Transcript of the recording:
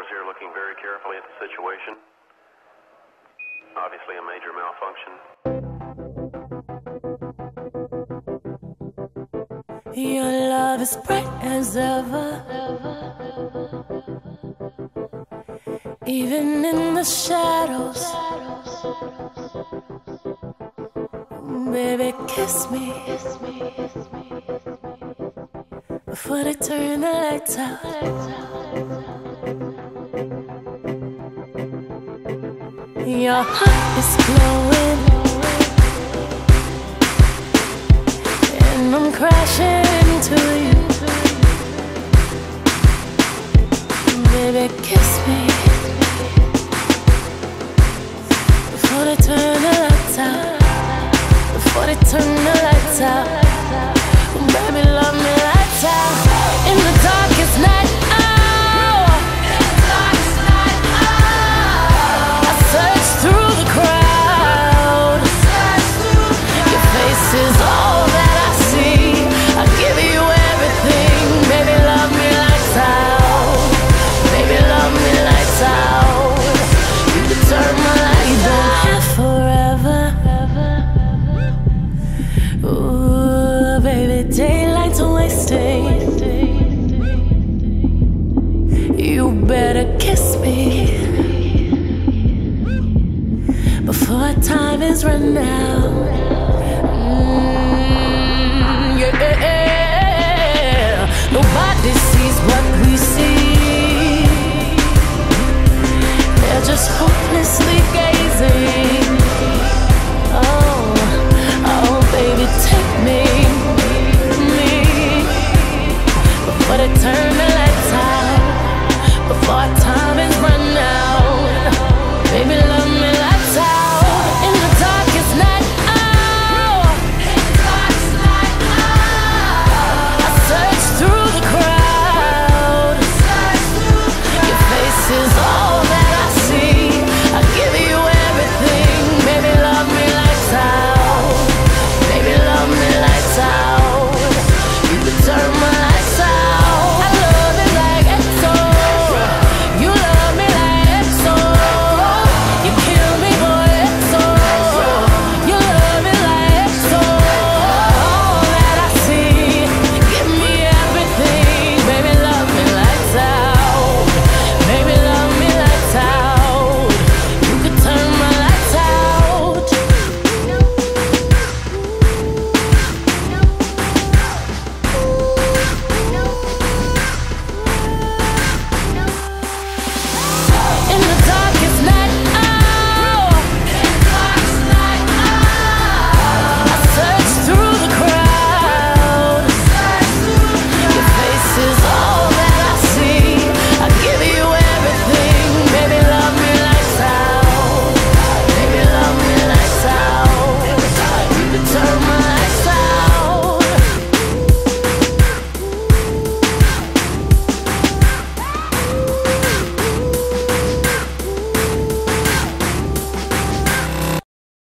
Controllers here looking very carefully at the situation. Obviously a major malfunction. Your love is bright as ever, even in the shadows. Baby, kiss me before they turn the lights out. Your heart is glowing, and I'm crashing into you. Baby, kiss me before they turn the lights out. Before they turn the lights out. Baby, love me lights out in the darkest night. Time is running out.